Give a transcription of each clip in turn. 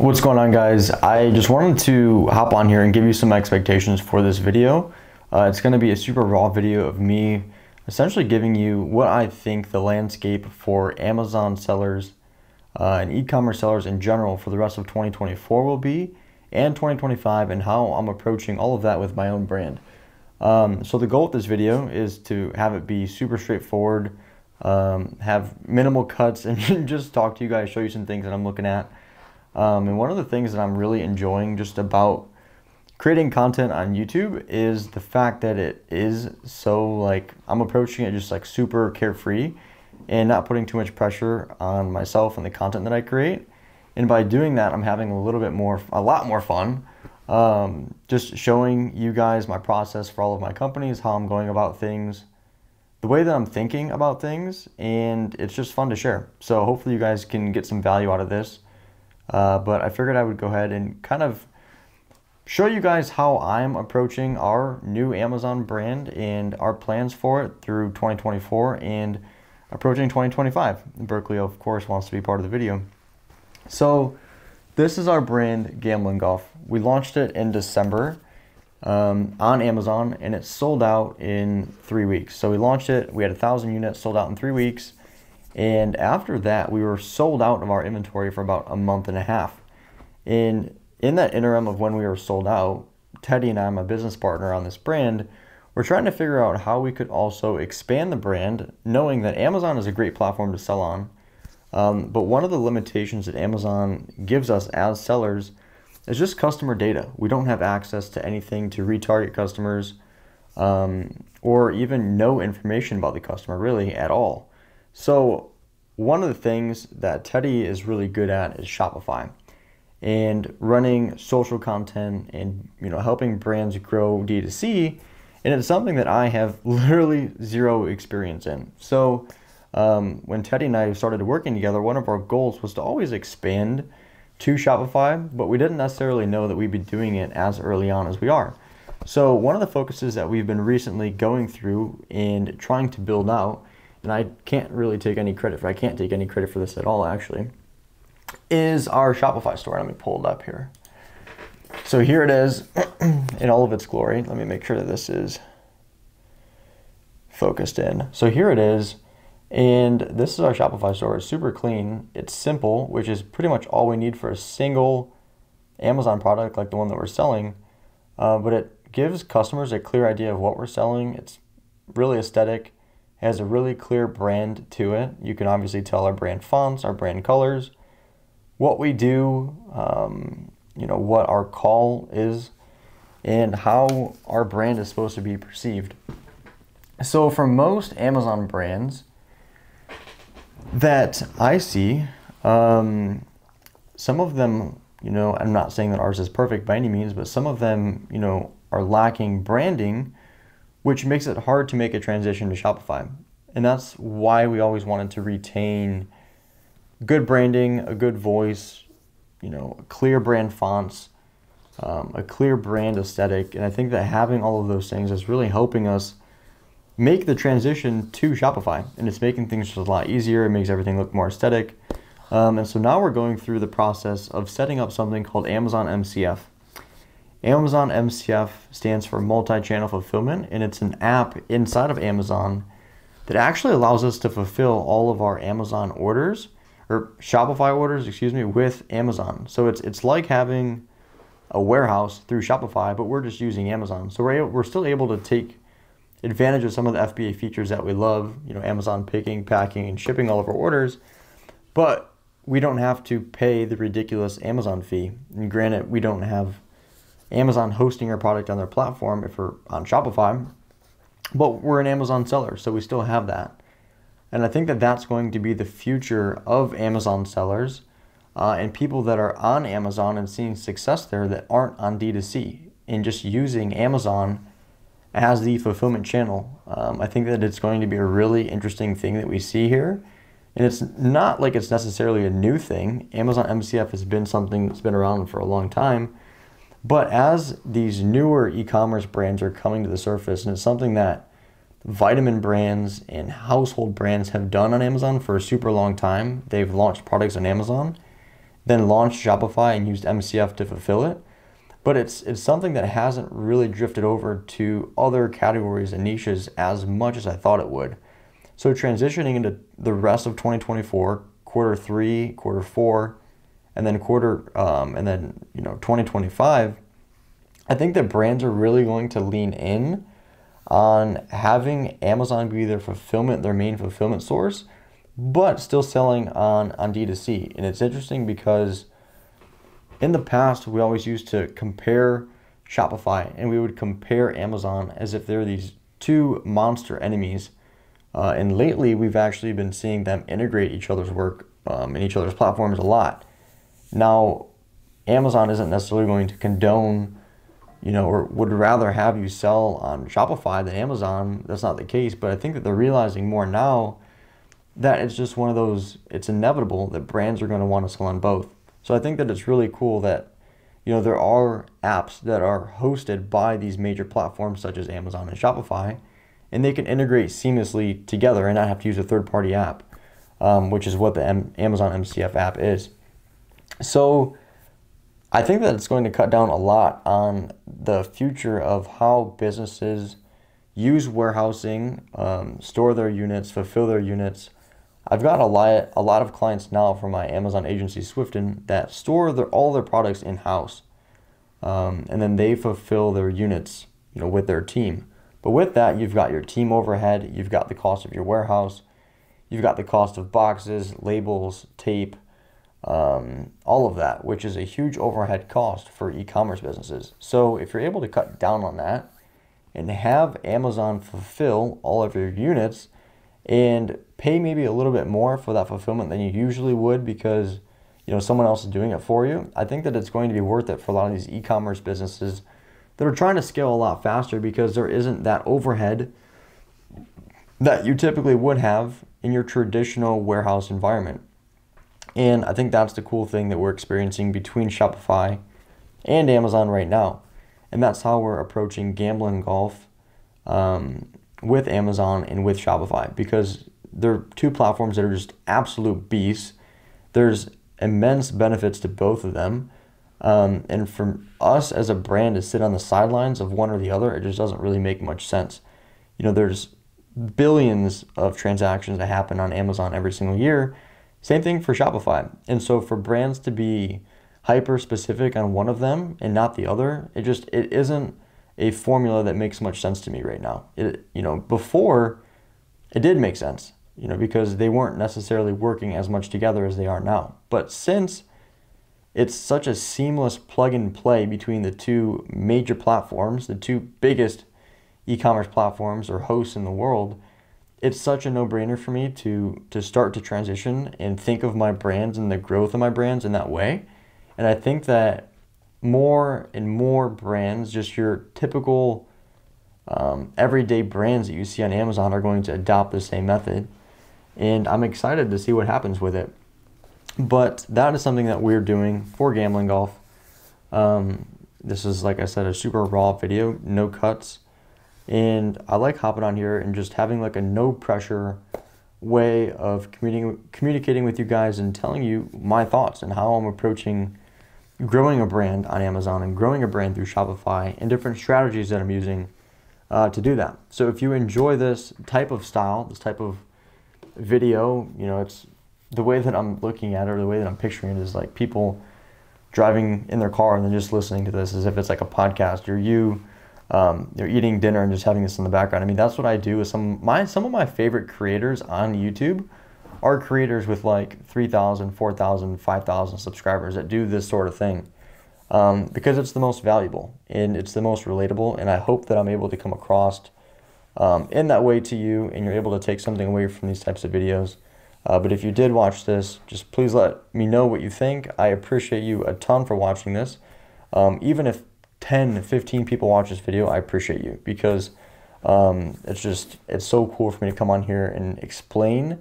What's going on, guys? I just wanted to hop on here and give you some expectations for this video. It's going to be a super raw video of me essentially giving you what I think the landscape for Amazon sellers and e-commerce sellers in general for the rest of 2024 will be, and 2025, and how I'm approaching all of that with my own brand. So the goal of this video is to have it be super straightforward, have minimal cuts, and just talk to you guys, show you some things that I'm looking at. And one of the things that I'm really enjoying just about creating content on YouTube is the fact that it is so, like, I'm approaching it just like super carefree and not putting too much pressure on myself and the content that I create. And by doing that, I'm having a lot more fun, just showing you guys my process for all of my companies, how I'm going about things, the way that I'm thinking about things, and it's just fun to share. So hopefully you guys can get some value out of this. But I figured I would go ahead and kind of show you guys how I'm approaching our new Amazon brand and our plans for it through 2024 and approaching 2025. Berkeley, of course, wants to be part of the video. So this is our brand, Gamlin Golf. We launched it in December on Amazon, and it sold out in 3 weeks. So we launched it. We had 1,000 units sold out in 3 weeks. And after that, we were sold out of our inventory for about a month and a half. And in that interim of when we were sold out, Teddy and I, my business partner on this brand, were trying to figure out how we could also expand the brand, knowing that Amazon is a great platform to sell on. But one of the limitations that Amazon gives us as sellers is just customer data. We don't have access to anything to retarget customers, or even no information about the customer really at all. So one of the things that Teddy is really good at is Shopify and running social content and, you know, helping brands grow D2C. And it's something that I have literally zero experience in. So when Teddy and I started working together, one of our goals was to always expand to Shopify, but we didn't necessarily know that we'd be doing it as early on as we are. So one of the focuses that we've been recently going through and trying to build out, and I can't take any credit for this at all, actually, is our Shopify store. Let me pull it up here. So here it is in all of its glory. Let me make sure that this is focused in. So here it is, and this is our Shopify store. It's super clean. It's simple, which is pretty much all we need for a single Amazon product like the one that we're selling, but it gives customers a clear idea of what we're selling. It's really aesthetic. It has a really clear brand to it. You can obviously tell our brand fonts, our brand colors, what we do, you know, what our call is, and how our brand is supposed to be perceived. So for most Amazon brands that I see, some of them, you know, I'm not saying that ours is perfect by any means, but some of them, you know, are lacking branding, which makes it hard to make a transition to Shopify. And that's why we always wanted to retain good branding, a good voice, you know, clear brand fonts, a clear brand aesthetic. And I think that having all of those things is really helping us make the transition to Shopify. And it's making things just a lot easier. It makes everything look more aesthetic. And so now we're going through the process of setting up something called Amazon MCF. Amazon MCF stands for Multi-Channel Fulfillment, and it's an app inside of Amazon that actually allows us to fulfill all of our Amazon orders, or Shopify orders, excuse me, with Amazon. So it's like having a warehouse through Shopify, but we're just using Amazon. So we're still able to take advantage of some of the FBA features that we love, you know, Amazon picking, packing, and shipping all of our orders, but we don't have to pay the ridiculous Amazon fee. And granted, we don't have Amazon hosting our product on their platform if we're on Shopify, but we're an Amazon seller, so we still have that. And I think that that's going to be the future of Amazon sellers and people that are on Amazon and seeing success there that aren't on D2C and just using Amazon as the fulfillment channel. I think that it's going to be a really interesting thing that we see here. And it's not like it's necessarily a new thing. Amazon MCF has been something that's been around for a long time. But as these newer e-commerce brands are coming to the surface, and it's something that vitamin brands and household brands have done on Amazon for a super long time, they've launched products on Amazon. then launched Shopify and used MCF to fulfill it. But it's something that hasn't really drifted over to other categories and niches as much as I thought it would. So transitioning into the rest of 2024, Q3, Q4, and then 2025, I think that brands are really going to lean in on having Amazon be their main fulfillment source, but still selling on D2C. And it's interesting because in the past, we always used to compare Shopify, and we would compare Amazon as if they're these two monster enemies. And lately, we've actually been seeing them integrate each other's work and each other's platforms a lot. Now, Amazon isn't necessarily going to condone, or would rather have you sell on Shopify than Amazon. That's not the case, but I think that they're realizing more now that it's just one of those, it's inevitable that brands are going to want to sell on both. So I think that it's really cool that, there are apps that are hosted by these major platforms such as Amazon and Shopify, and they can integrate seamlessly together and not have to use a third-party app, which is what the Amazon MCF app is. So I think that it's going to cut down a lot on the future of how businesses use warehousing, store their units, fulfill their units. I've got a lot of clients now from my Amazon agency, Swift N, that store all their products in-house, and then they fulfill their units, with their team. But with that, you've got your team overhead, you've got the cost of your warehouse, you've got the cost of boxes, labels, tape, all of that, which is a huge overhead cost for e-commerce businesses. So if you're able to cut down on that and have Amazon fulfill all of your units and pay maybe a little bit more for that fulfillment than you usually would because someone else is doing it for you, I think that it's going to be worth it for a lot of these e-commerce businesses that are trying to scale a lot faster because there isn't that overhead that you typically would have in your traditional warehouse environment. And I think that's the cool thing that we're experiencing between Shopify and Amazon right now. And that's how we're approaching Gamlin Golf with Amazon and with Shopify, because they're two platforms that are just absolute beasts. There's immense benefits to both of them. And for us as a brand to sit on the sidelines of one or the other, it just doesn't really make much sense. There's billions of transactions that happen on Amazon every single year. Same thing for Shopify. And so for brands to be hyper specific on one of them and not the other, it isn't a formula that makes much sense to me right now. Before it did make sense, because they weren't necessarily working as much together as they are now. But since it's such a seamless plug and play between the two major platforms, the two biggest e-commerce platforms or hosts in the world, it's such a no-brainer for me to start to transition and think of my brands and the growth of my brands in that way. And I think that more and more brands, just your typical everyday brands that you see on Amazon, are going to adopt the same method. And I'm excited to see what happens with it. But that is something that we're doing for Gamlin Golf. This is, like I said, a super raw video, no cuts. And I like hopping on here and just having like a no pressure way of communicating with you guys and telling you my thoughts and how I'm approaching growing a brand on Amazon and growing a brand through Shopify and different strategies that I'm using to do that. So if you enjoy this type of style, this type of video, it's... the way that I'm looking at it, or the way that I'm picturing it, is like people driving in their car and then just listening to this as if it's like a podcast, or you're eating dinner and just having this in the background. I mean, that's what I do. Is some of my favorite creators on YouTube are creators with like 3,000, 4,000, 5,000 subscribers that do this sort of thing, because it's the most valuable and it's the most relatable. And I hope that I'm able to come across in that way to you, and you're able to take something away from these types of videos. But if you did watch this, just please let me know what you think. I appreciate you a ton for watching this. Even if 10, 15 people watch this video, I appreciate you, because it's so cool for me to come on here and explain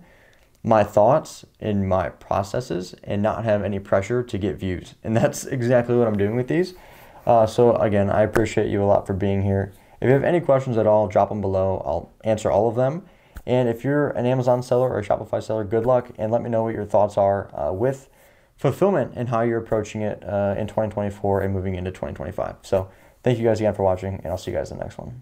my thoughts and my processes and not have any pressure to get views. And that's exactly what I'm doing with these. So again, I appreciate you a lot for being here. If you have any questions at all, drop them below. I'll answer all of them. And if you're an Amazon seller or a Shopify seller, good luck, and let me know what your thoughts are with fulfillment and how you're approaching it in 2024 and moving into 2025. So thank you guys again for watching, and I'll see you guys in the next one.